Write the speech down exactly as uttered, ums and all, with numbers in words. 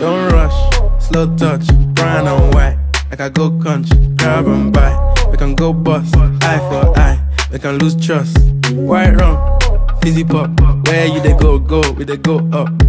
Don't rush, slow touch, brown and white. Like I go country, grab and buy. We can go bust, eye for eye. We can lose trust, white rum, fizzy pop. Where you they go, go, we they go up.